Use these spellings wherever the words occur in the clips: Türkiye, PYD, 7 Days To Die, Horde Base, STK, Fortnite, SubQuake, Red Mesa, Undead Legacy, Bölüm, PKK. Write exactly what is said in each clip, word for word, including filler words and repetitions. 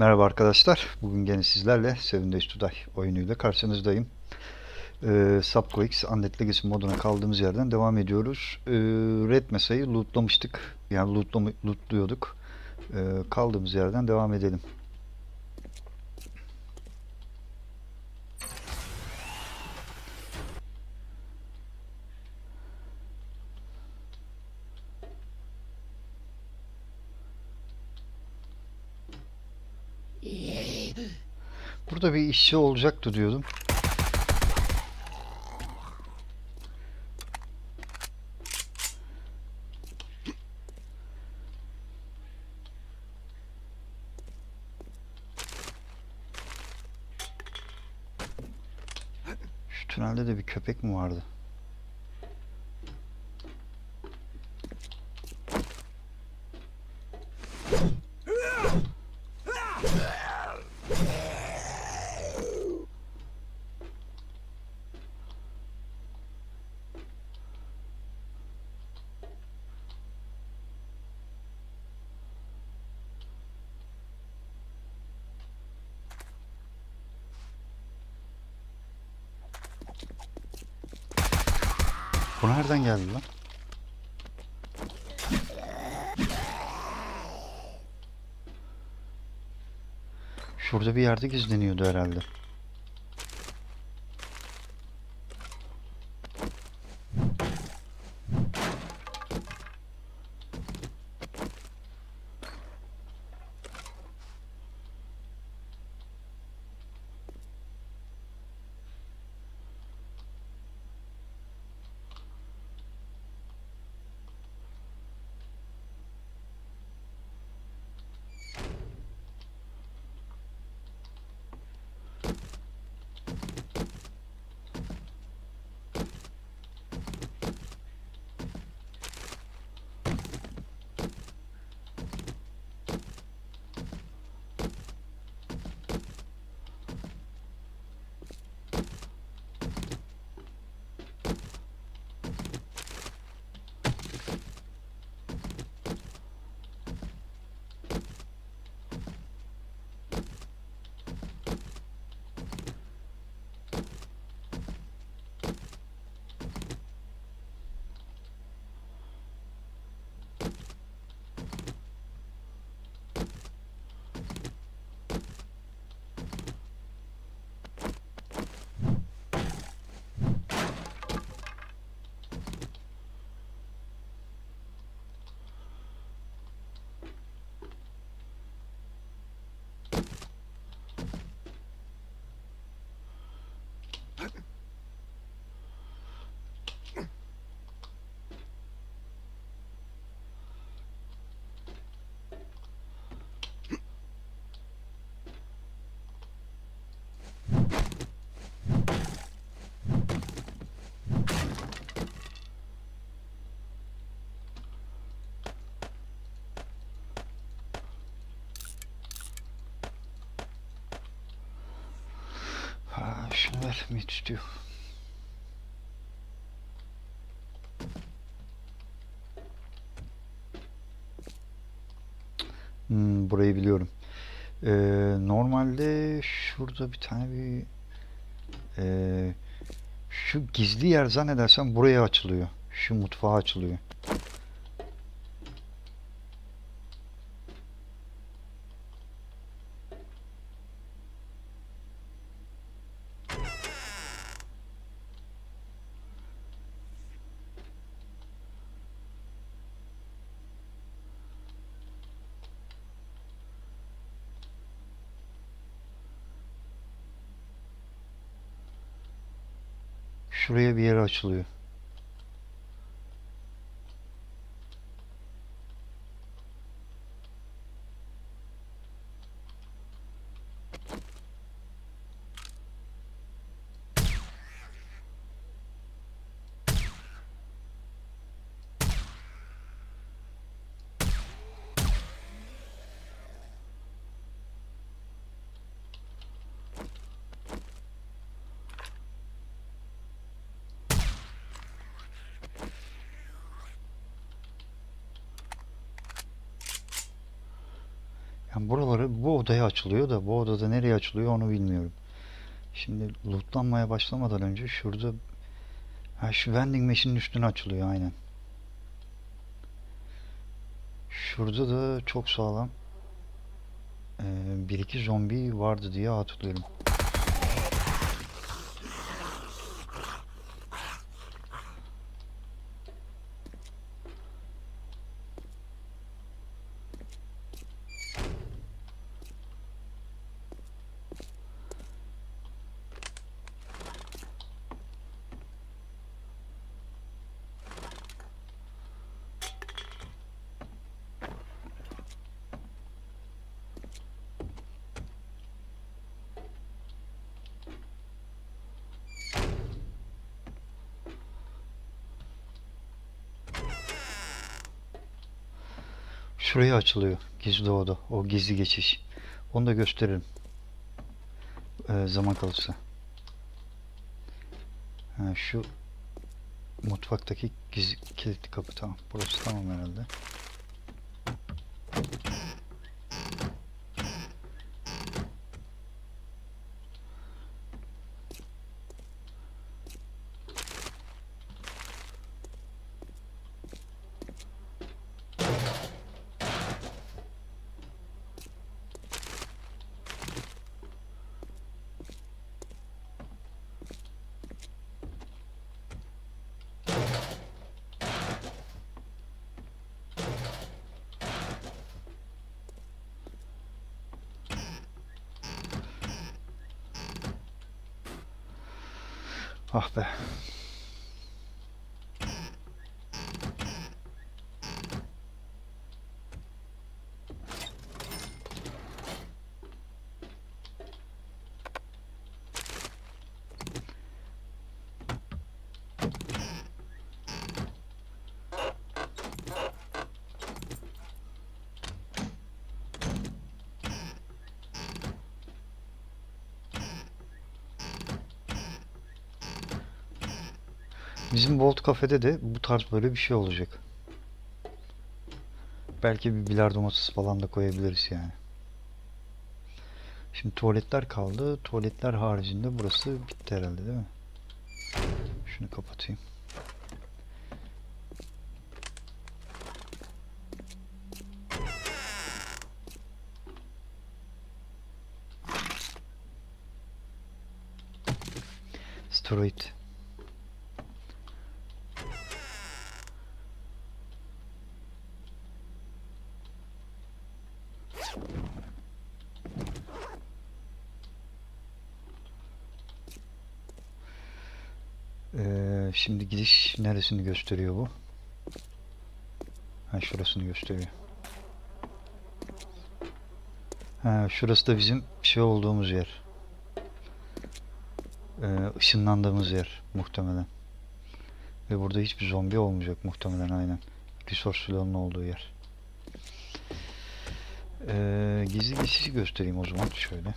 Merhaba arkadaşlar. Bugün gene sizlerle seven days to die oyunuyla karşınızdayım. Ee, SubQuake, Undead Legacy moduna kaldığımız yerden devam ediyoruz. Ee, Red Mesa'yı lootlamıştık. Yani lootlam lootluyorduk. Ee, kaldığımız yerden devam edelim. Burada bir işçi olacaktı diyordum. Şu tünelde de bir köpek mi vardı? Bu nereden geldi lan? Şurada bir yerde gizleniyordu herhalde. Şunu vermeyi tutuyor. Hmm, burayı biliyorum. Ee, normalde şurada bir tane bir e, şu gizli yer zannedersem buraya açılıyor. Şu mutfağa açılıyor. Şuraya bir yere açılıyor. Yani buraları bu odaya açılıyor da bu odada nereye açılıyor onu bilmiyorum. Şimdi lootlanmaya başlamadan önce şurada ha, şu vending machine'in üstüne açılıyor aynen. Şurada da çok sağlam ee, bir iki zombi vardı diye hatırlıyorum. Şuraya açılıyor gizli oda, o gizli geçiş. Onu da gösteririm ee, zaman kalırsa. Ha, şu mutfaktaki gizli kilitli kapı, tamam, burası tamam herhalde. Ah be. Bizim Bolt Cafe'de de bu tarz böyle bir şey olacak. Belki bir bilardo masası falan da koyabiliriz yani. Şimdi tuvaletler kaldı. Tuvaletler haricinde burası bitti herhalde değil mi? Şunu kapatayım. Steroid. Şimdi gidiş neresini gösteriyor bu? Ha, şurasını gösteriyor. Ha, şurası da bizim şey olduğumuz yer. Ee, ışınlandığımız yer muhtemelen. Ve burada hiçbir zombi olmayacak muhtemelen aynen. Resource'ların olduğu yer. Ee, gizli geçişi göstereyim o zaman şöyle.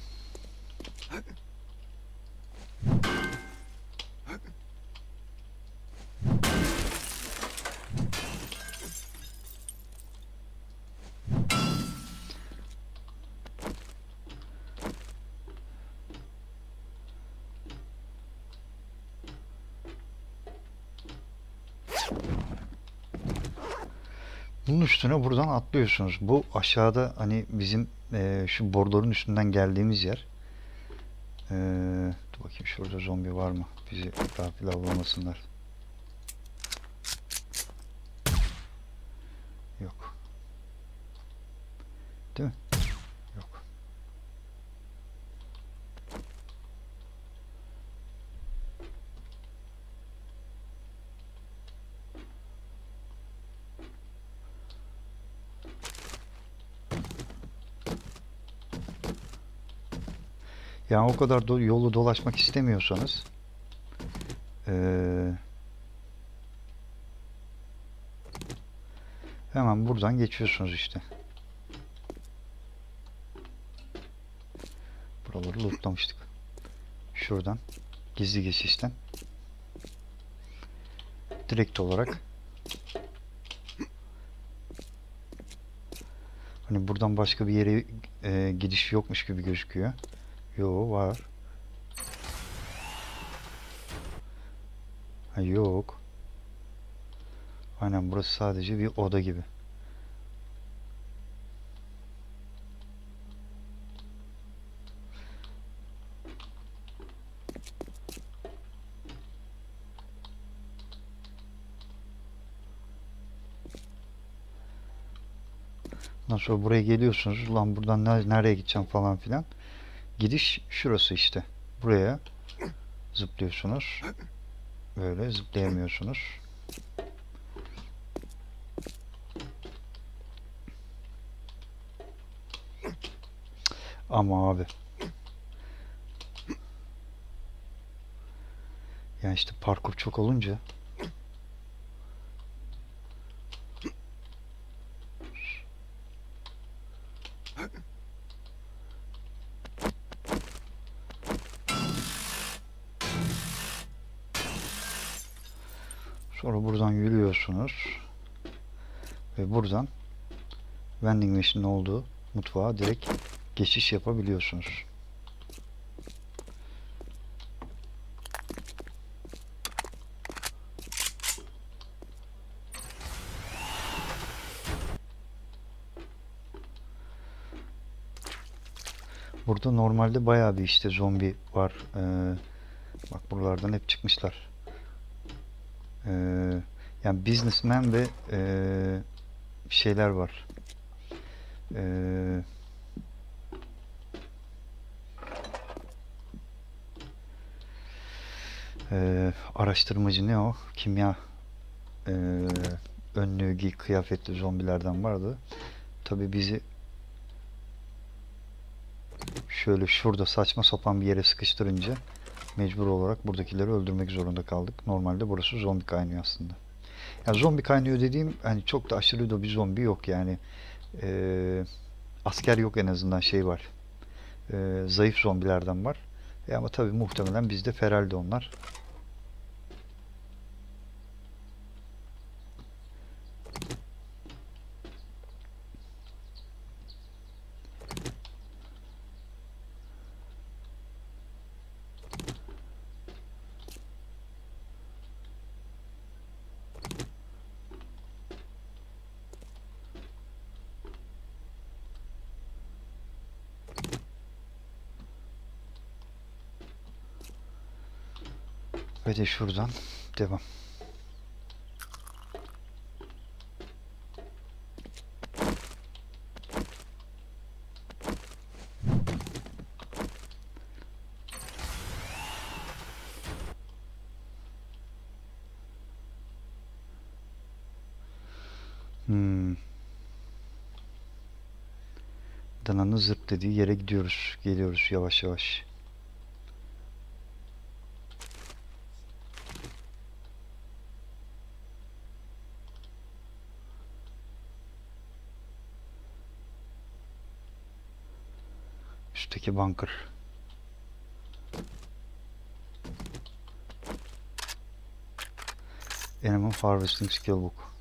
Bunun üstüne buradan atlıyorsunuz. Bu aşağıda hani bizim e, şu bordorun üstünden geldiğimiz yer. E, dur bakayım şurada zombi var mı? Bizi daha pilav olmasınlar. Yok. Değil mi? Yok. Yani o kadar do yolu dolaşmak istemiyorsanız ee, hemen buradan geçiyorsunuz işte. Buraları lootlamıştık. Şuradan gizli geçişten direkt olarak hani buradan başka bir yere e, giriş yokmuş gibi gözüküyor. Yo, var. Ha, yok. Aynen, burası sadece bir oda gibi. Ondan sonra buraya geliyorsunuz. Ulan buradan nereye gideceğim falan filan. Gidiş şurası işte. Buraya zıplıyorsunuz. Böyle zıplayamıyorsunuz. Ama abi. Yani işte parkur çok olunca. Sonra buradan yürüyorsunuz ve buradan vending machine'in olduğu mutfağa direkt geçiş yapabiliyorsunuz. Burada normalde bayağı bir işte zombi var. Ee, bak buralardan hep çıkmışlar. Ee, yani businessman ve e, şeyler var. Ee, e, araştırmacı ne o? Kimya e, önlüğü giy kıyafetli zombilerden vardı. Tabii bizi şöyle şurada saçma sapan bir yere sıkıştırınca mecbur olarak buradakileri öldürmek zorunda kaldık. Normalde burası zombi kaynıyor aslında. Yani zombi kaynıyor dediğim, hani çok da aşırı da bir zombi yok yani. Ee, asker yok, en azından şey var. Ee, zayıf zombilerden var. E ama tabii muhtemelen bizde feraldi onlar. Ve de şuradan devam. Hmm. Dananın zırt dediği yere gidiyoruz. Geliyoruz yavaş yavaş. Üstteki bunker. Animal Harvesting Skill Book.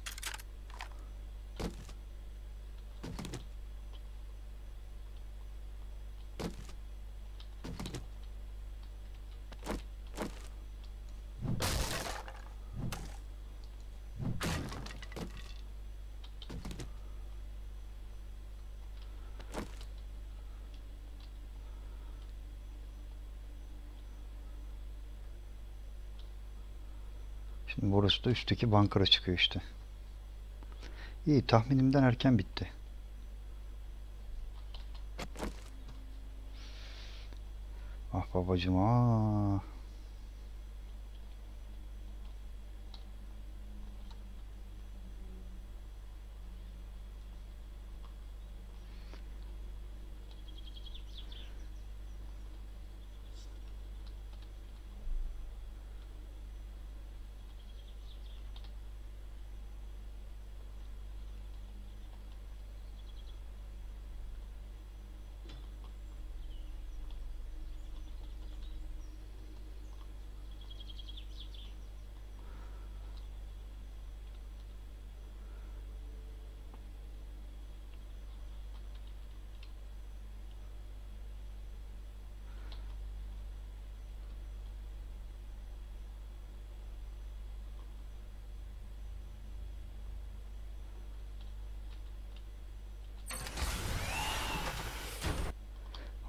Şimdi burası da üstteki bankara çıkıyor işte. İyi, tahminimden erken bitti. Ah babacım, aaa.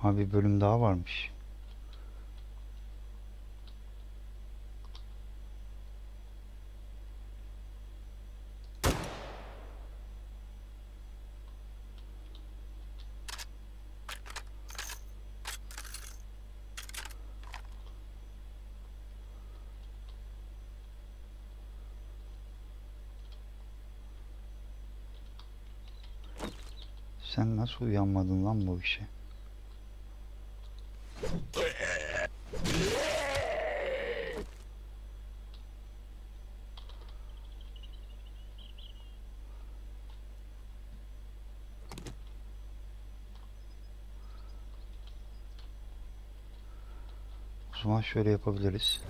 Abi bir bölüm daha varmış. Sen nasıl uyanmadın lan bu işe? O zaman şöyle yapabiliriz.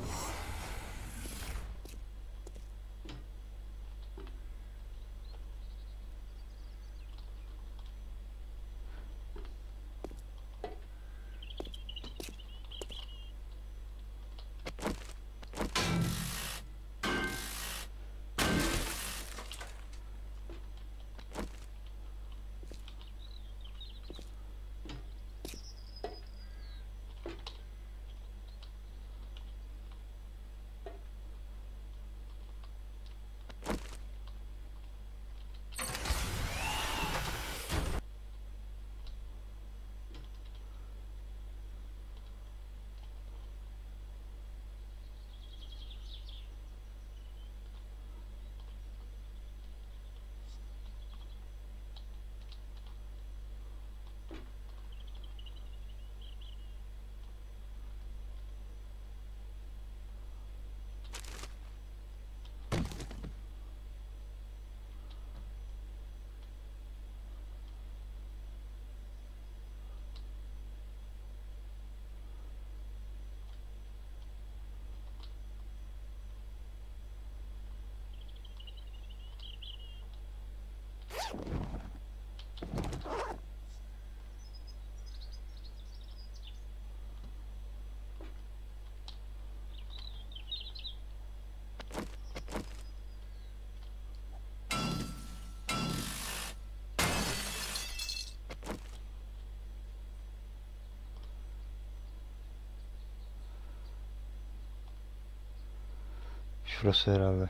Şurası herhalde.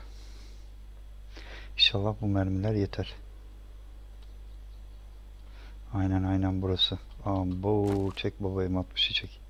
İnşallah bu mermiler yeter. Aynen aynen burası. Ambo, çek baba, M altmışı çek.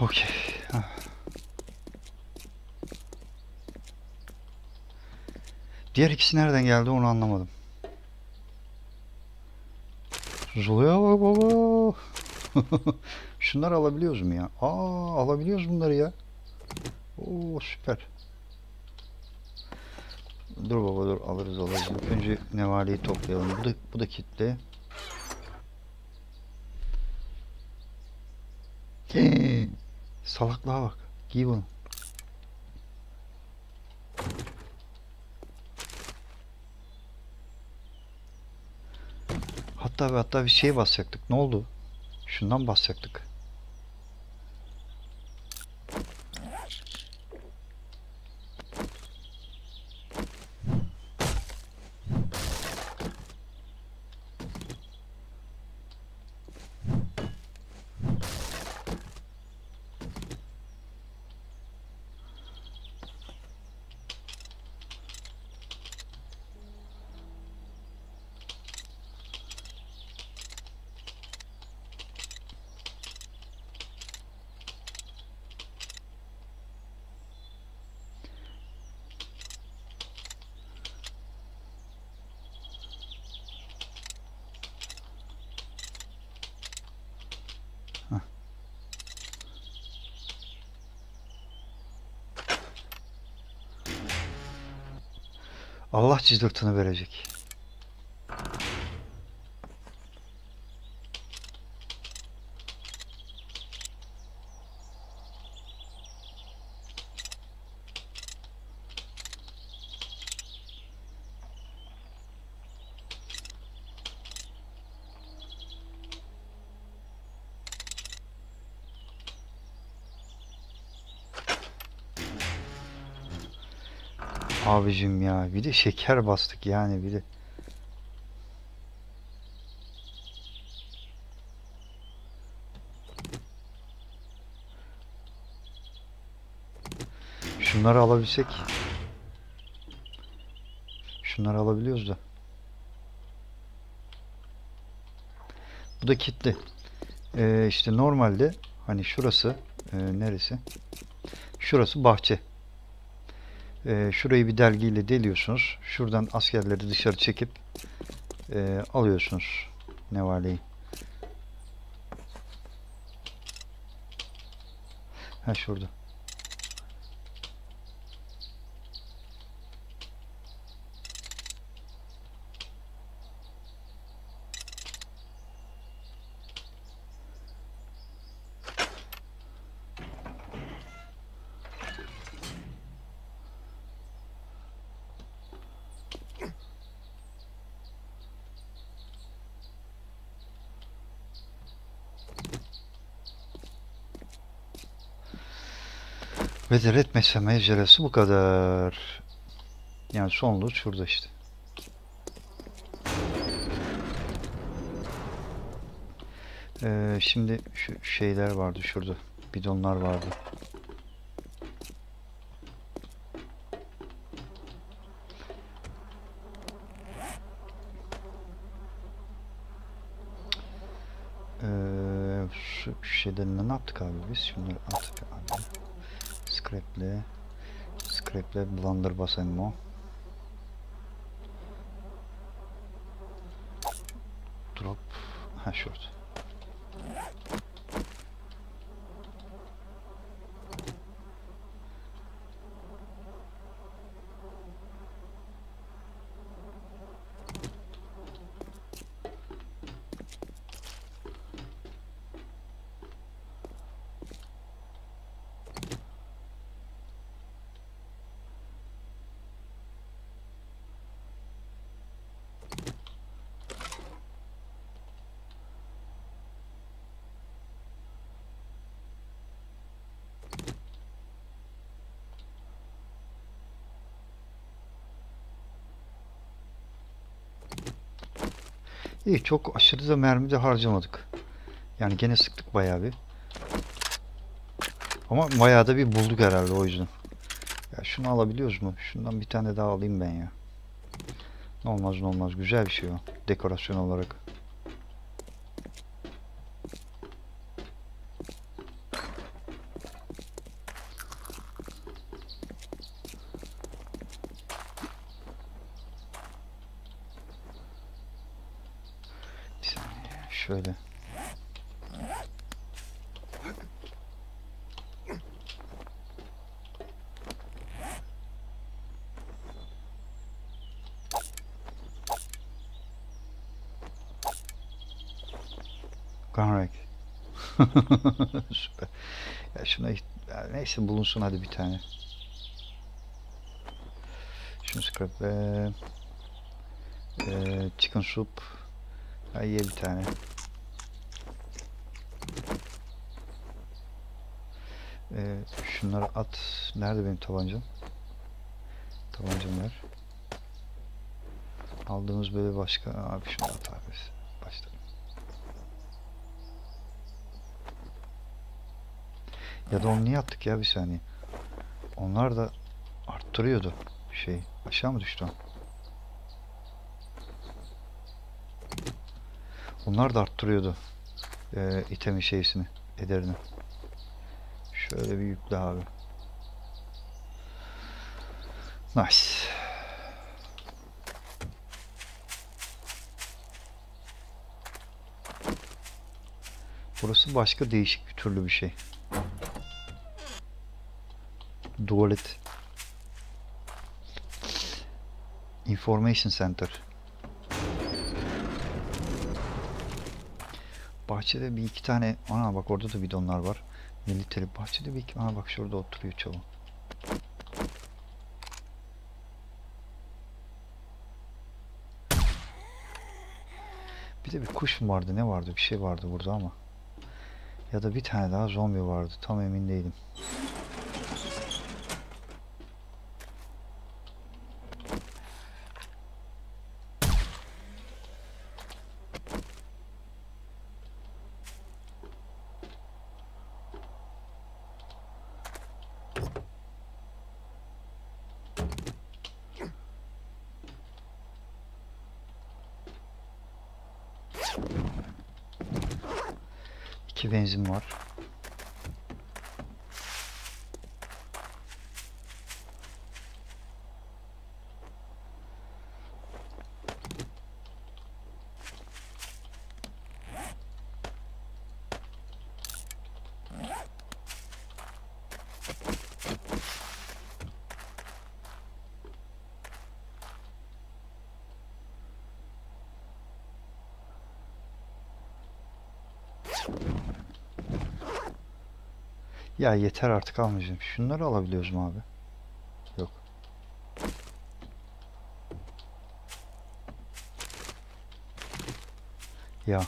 Okey. Diğer ikisi nereden geldi onu anlamadım. Zuluya bak baba. Şunları alabiliyoruz mu ya? Aa, alabiliyoruz bunları ya. Oo, süper. Dur baba dur, alırız alırız. Önce nevaleyi toplayalım. Bu da, bu da kitle. Salaklığa bak. Giy bunu. Hatta ve hatta bir şeye basacaktık. Ne oldu? Şundan basacaktık. Allah cızırtını verecek. Abicim ya, bir de şeker bastık yani, bir de şunları alabilsek, şunları alabiliyoruz da bu da kilitli. ee, işte normalde hani şurası e, neresi, şurası bahçe. E, şurayı bir delgiyle deliyorsunuz. Şuradan askerleri dışarı çekip e, alıyorsunuz nevaleyi. Ha şurada. Ve de Red Mesa mecerası bu kadar. Yani son loot şurada işte. Ee, şimdi şu şeyler vardı şurada. Bidonlar vardı. Ee, şu şeyden ne yaptık abi biz? Şunları attık abi. Scrap'le, Scrap'le blunderbuss ammo. Drop, ha şurada. İyi, çok aşırı da mermi de harcamadık. Yani gene sıktık bayağı bir. Ama bayağı da bir bulduk herhalde, o yüzden. Ya şunu alabiliyoruz mu? Şundan bir tane daha alayım ben ya. Ne olmaz ne olmaz, güzel bir şey o. Dekorasyon olarak. Şöyle. Gunrake. Süper. Ya şuna ya neyse, bulunsun hadi bir tane. Şunu scrap ve eee chicken soup. Ya ye bir tane. Ee, şunları at. Nerede benim tabancam? Tabancam ver. Aldığımız böyle başka... Abi şunu at abi. Baştan. Ya da onu niye attık ya, bir saniye. Onlar da arttırıyordu şeyi. Aşağı mı düştü o? Onlar da arttırıyordu. Ee, itemin şeysini, ederini. Şöyle bir yükle abi. Nice. Burası başka değişik bir türlü bir şey. Tuvalet. Information Center. Bahçede bir iki tane, ana bak orada da bidonlar var. Militeri bahçede bir iki, ana bak şurada oturuyor çoğu. Bir de bir kuş mu vardı, ne vardı, bir şey vardı burada ama. Ya da bir tane daha zombi vardı, tam emin değilim. İki benzin var. Ya yeter artık, almayacağım. Şunları alabiliyoruz mu abi? Yok. Ya.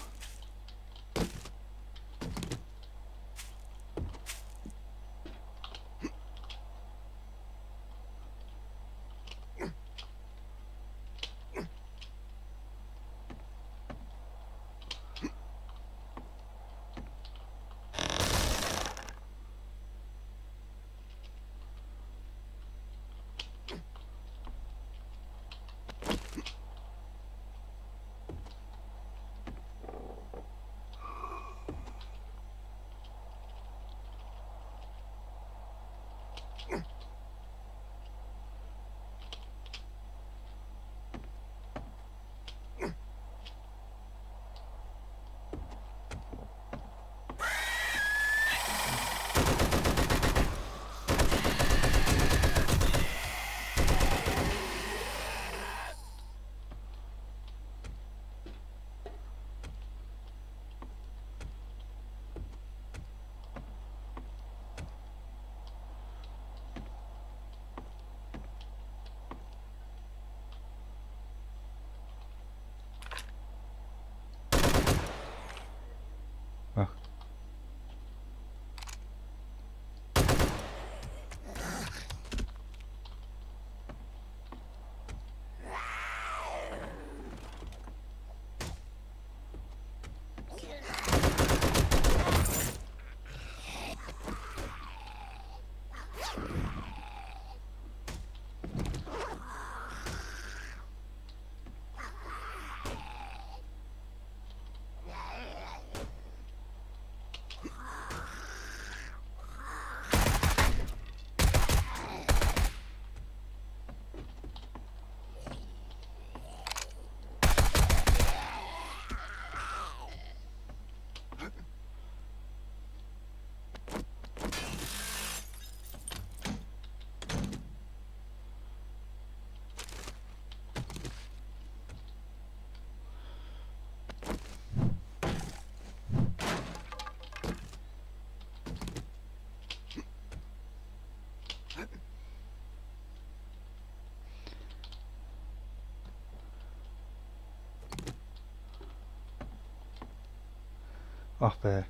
Ah be.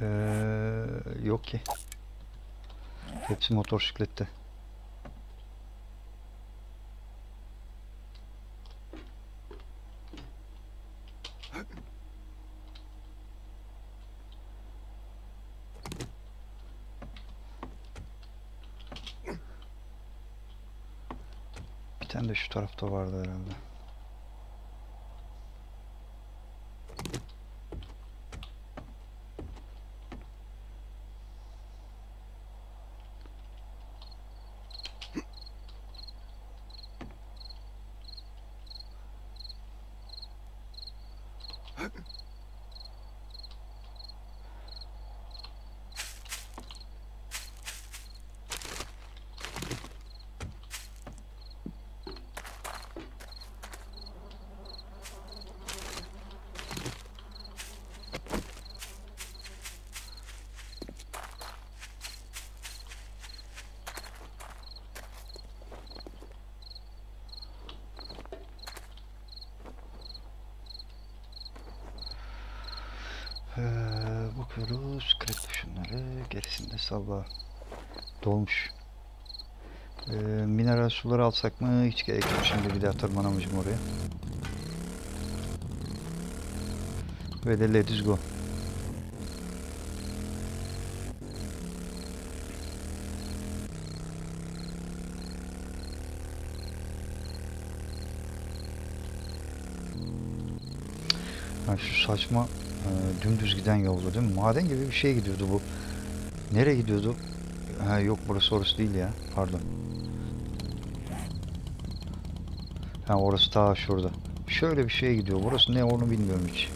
Ee, yok ki. Hepsi motor şiklette. Bir tane de şu tarafta vardı herhalde. yapıyoruz. Kırık şunları. Gerisinde sabah dolmuş. Ee, mineral suları alsak mı? Hiç gerek yok. Şimdi bir daha tırmanamayacağım oraya. Ve de let's go. Yani şu saçma e, dümdüz giden yolda değil mi? Maden gibi bir şey gidiyordu bu. Nereye gidiyordu? Ha, yok burası orası değil ya. Pardon. Ha, orası ta şurada. Şöyle bir şey gidiyor. Burası ne onu bilmiyorum hiç.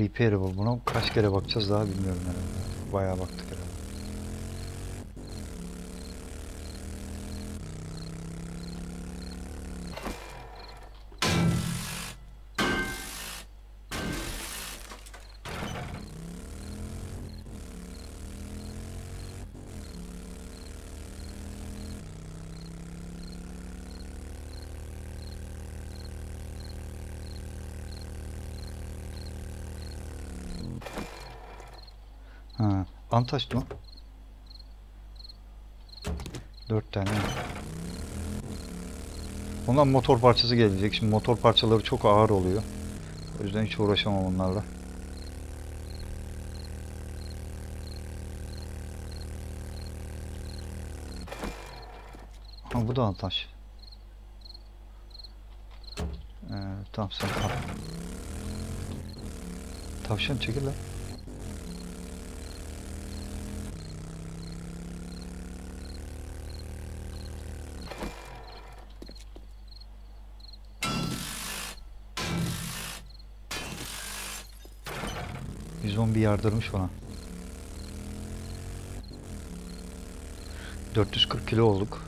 Repairable, buna kaç kere bakacağız daha bilmiyorum herhalde. Bayağı baktık herhalde. Ha, antaştı mı? Dört tane. Ondan motor parçası gelecek. Şimdi motor parçaları çok ağır oluyor. O yüzden hiç uğraşamam onlarla. Ha, bu da antaş. Ee, tamam sen kal. Tavşan çekil lan. Zombi yardırmış ona. dört yüz kırk kilo olduk.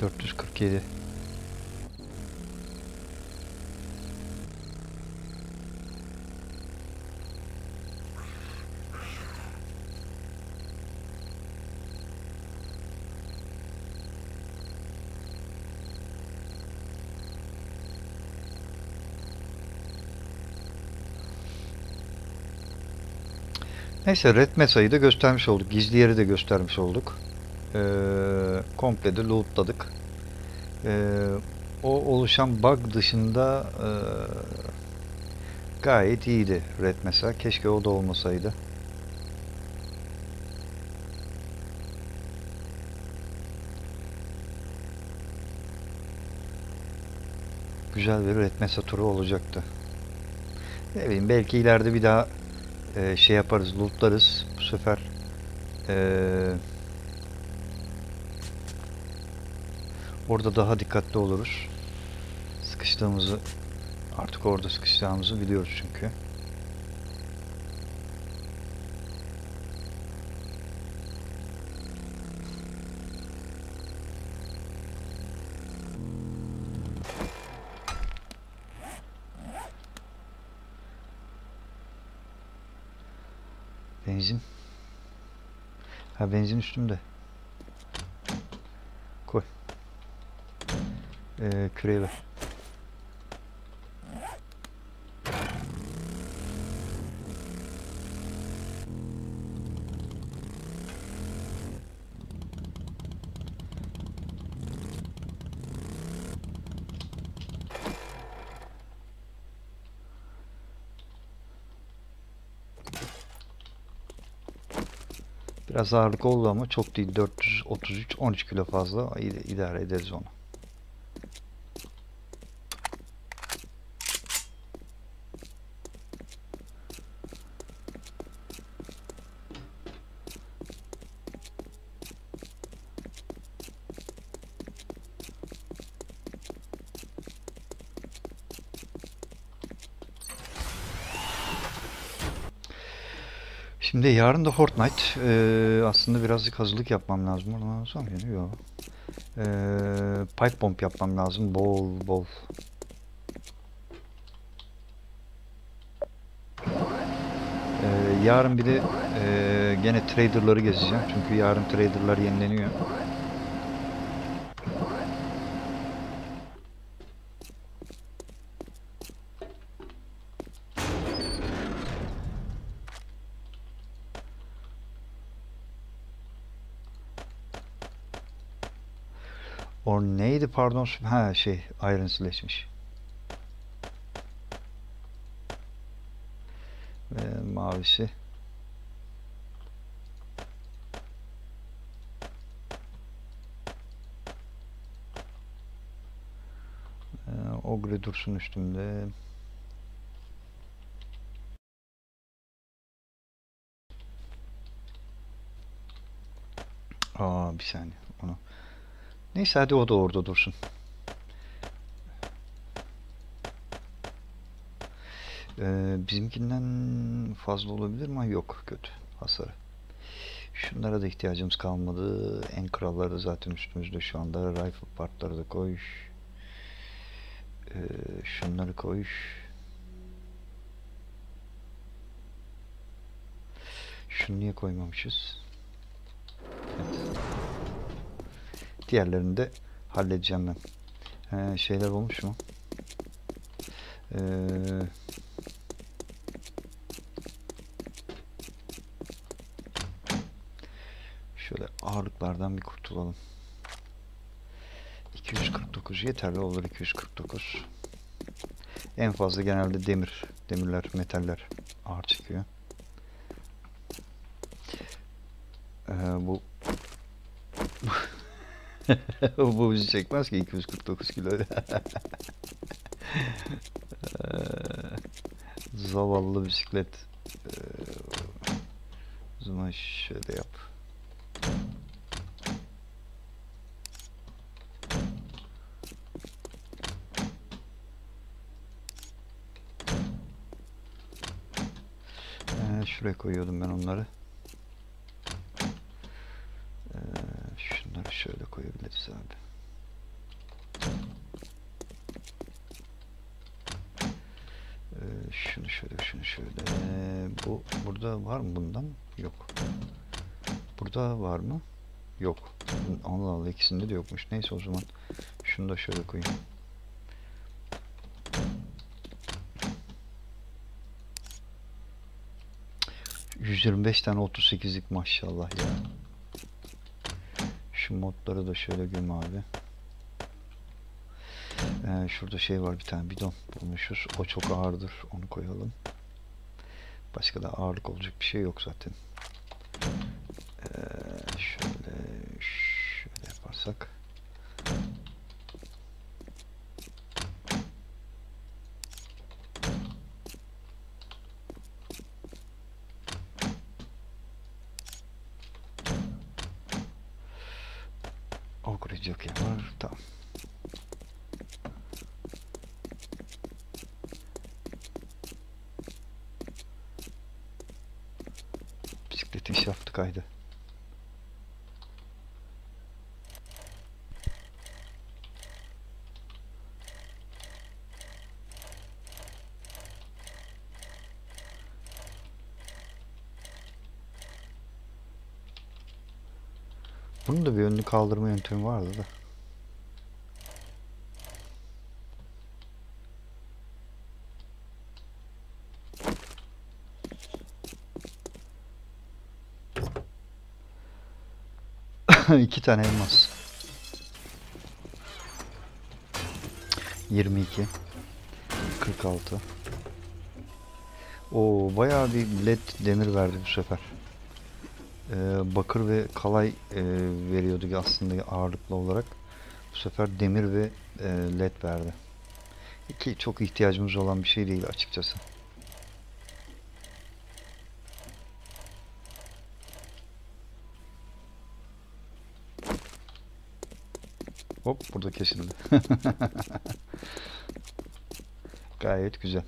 dört yüz kırk yedi. Neyse, Red Mesa'yı da göstermiş olduk. Gizli yeri de göstermiş olduk. Ee, komple de lootladık. Ee, o oluşan bug dışında e, gayet iyiydi Red Mesa. Keşke o da olmasaydı. Güzel bir Red Mesa turu olacaktı. Ne bileyim, belki ileride bir daha Ee, şey yaparız, lootlarız. Bu sefer ee, orada daha dikkatli oluruz. Sıkıştığımızı, artık orada sıkıştığımızı biliyoruz çünkü. Benzin. Ha, benzin üstümde. Koy. Ee, küreği ver. Biraz ağırlık oldu ama çok değil. dört yüz otuz üç, on üç kilo fazla. İdare ederiz onu. Şimdi yarın da Fortnite. Ee, aslında birazcık hazırlık yapmam lazım. Oradan sonra geliyor. Ee, pipe bomb yapmam lazım. Bol bol. Ee, yarın bir de e, gene traderları gezeceğim. Çünkü yarın traderlar yenileniyor. O neydi pardon? Ha şey, Iron Slash'miş. Ve mavisi. Ee, Ogre dursun üstümde. Aa bir saniye onu. Neyse hadi o da orada dursun. Ee, bizimkinden fazla olabilir mi? Yok, kötü hasarı. Şunlara da ihtiyacımız kalmadı. En kralları da zaten üstümüzde şu anda. Rifle partları da koy. Ee, şunları koy. Şunu niye koymamışız? Evet. Diğerlerini de halledeceğim ben. Ee, şeyler olmuş mu? Ee, şöyle ağırlıklardan bir kurtulalım. iki yüz kırk dokuz yeterli olur. iki yüz kırk dokuz. En fazla genelde demir, demirler, metaller ağır çıkıyor. Ee, bu bu bizi çekmez ki iki yüz kırk dokuz kilo. Zavallı bisiklet. O zaman şöyle yap. Ee, şuraya koyuyordum ben onları. Şöyle koyabiliriz abi. Ee, şunu şöyle, şunu şöyle. Ee, bu burada var mı bundan? Yok. Burada var mı? Yok. Allah Allah, ikisinde de yokmuş. Neyse o zaman şunu da şöyle koyayım. yüz yirmi beş tane otuz sekizlik maşallah ya. Şu modları da şöyle göm abi. Ee, şurada şey var, bir tane bidon bulmuşuz. O çok ağırdır. Onu koyalım. Başka da ağırlık olacak bir şey yok zaten. Ee, şöyle şöyle yaparsak. Bisikletin şaftı kaydı. Bunun da bir önünü kaldırma yöntemi vardı da. İki tane elmas. yirmi iki. kırk altı. Oo, bayağı bir led demir verdi bu sefer. Ee, bakır ve kalay e, veriyordu aslında ağırlıklı olarak. Bu sefer demir ve e, led verdi. İki çok ihtiyacımız olan bir şey değil açıkçası. Hop, burada kesildi. Gayet güzel.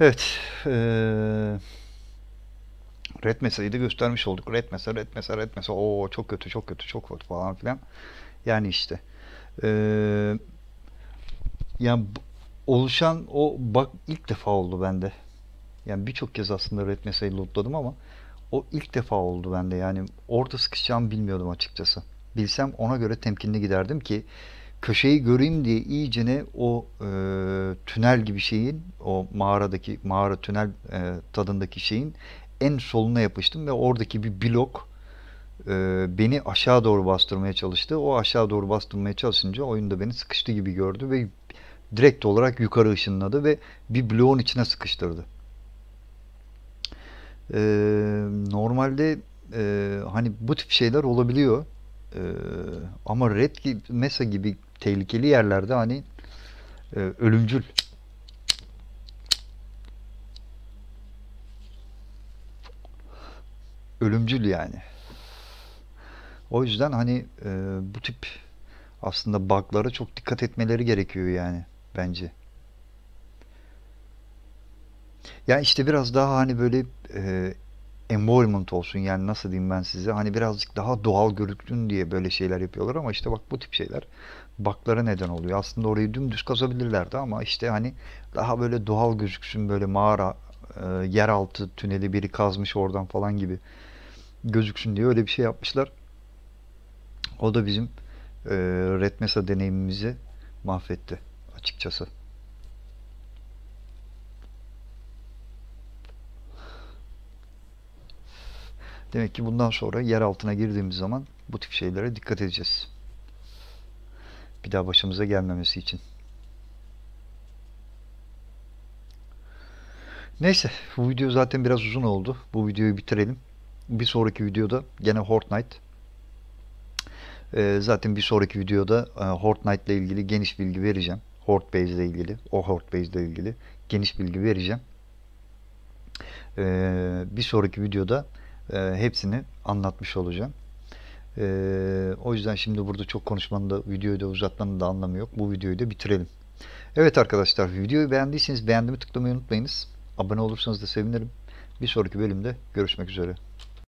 Evet. Ee, Red Mesa'yı da göstermiş olduk. Red Mesa, Red Mesa, Red Mesa. Oo çok kötü, çok kötü, çok kötü falan filan. Yani işte. Ee, yani oluşan o bak ilk defa oldu bende. Yani birçok kez aslında Red Mesa'yı lootladım ama o ilk defa oldu bende. Yani orada sıkışacağımı bilmiyordum açıkçası. Bilsem ona göre temkinli giderdim ki köşeyi göreyim diye iyicene o e, tünel gibi şeyin, o mağaradaki mağara tünel e, tadındaki şeyin en soluna yapıştım ve oradaki bir blok e, beni aşağı doğru bastırmaya çalıştı. O aşağı doğru bastırmaya çalışınca oyunda beni sıkıştı gibi gördü ve direkt olarak yukarı ışınladı ve bir bloğun içine sıkıştırdı. E, normalde e, hani bu tip şeyler olabiliyor. Ee, ama Red Mesa gibi tehlikeli yerlerde hani e, ölümcül. Ölümcül yani. O yüzden hani e, bu tip aslında bug'lara çok dikkat etmeleri gerekiyor yani bence. Ya işte biraz daha hani böyle e, environment olsun, yani nasıl diyeyim ben size, hani birazcık daha doğal görüksün diye böyle şeyler yapıyorlar ama işte bak bu tip şeyler bug'lara neden oluyor. Aslında orayı dümdüz kazabilirlerdi ama işte hani daha böyle doğal gözüksün, böyle mağara e, yeraltı tüneli biri kazmış oradan falan gibi gözüksün diye öyle bir şey yapmışlar. O da bizim e, Red Mesa deneyimimizi mahvetti açıkçası. Demek ki bundan sonra yer altına girdiğimiz zaman bu tip şeylere dikkat edeceğiz. Bir daha başımıza gelmemesi için. Neyse, bu video zaten biraz uzun oldu. Bu videoyu bitirelim. Bir sonraki videoda gene Fortnite. Ee, zaten bir sonraki videoda Fortnite ile ilgili geniş bilgi vereceğim. Horde Base ile ilgili, o Horde Base ile ilgili geniş bilgi vereceğim. Ee, bir sonraki videoda E, hepsini anlatmış olacağım. E, o yüzden şimdi burada çok konuşmanın da, videoyu da uzatmanın da anlamı yok. Bu videoyu da bitirelim. Evet arkadaşlar, videoyu beğendiyseniz beğendiğimi tıklamayı unutmayınız. Abone olursanız da sevinirim. Bir sonraki bölümde görüşmek üzere.